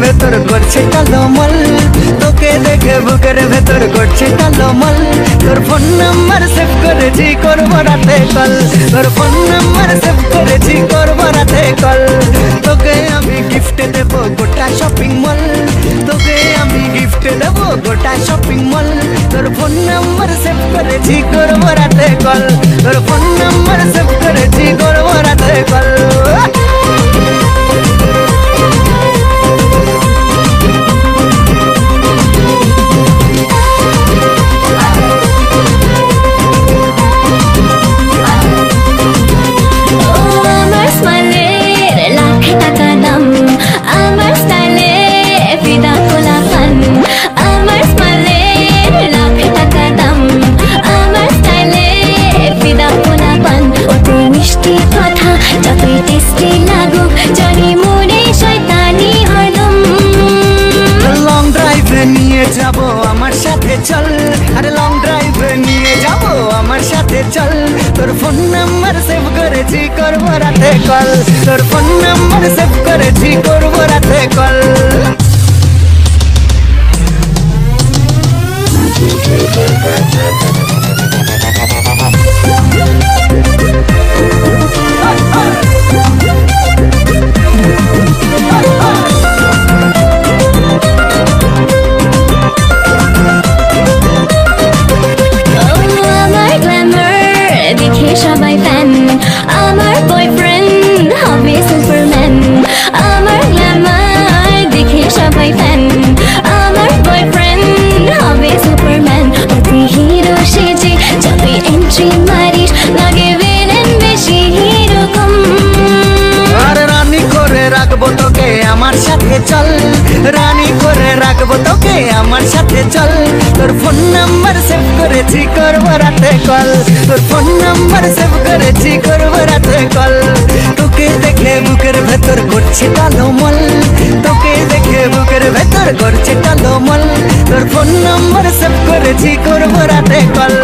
भेतर करछे टलमल, तोके देखे बुकर भेतर करछे टलमल। तोर फोन नंबर सेव करेछि करब राते कल, तोर फोन नंबर सेव करेछि करब राते कल। तोके आमी गिफ्ट देब गोटा शॉपिंग मॉल, तोके आमी गिफ्ट देब गोटा शॉपिंग मॉल। तोर फोन नंबर सेव करेछि करब राते कल, तोर फोन नंबर सेव करेछि करब राते कल। चल अरे लॉन्ग ड्राइव निये जाबो आमार साथे चल। तोर फोन नंबर सेव करेछि करब राते कल, तोर फोन नंबर सेव करेछि करब राते कल। चल रानी करे राखबो तोके आमार साथे चल। तोर फोन नंबर सेव करेछि करब राते कल, तोर फोन नंबर सेव करेछि करब राते कल। तोके देखे मुखेर भेतर करछे टलमल, तोके देखे मुखेर भेतर करछे टलमल। तोर फोन नंबर सेव करेछि करब राते कल।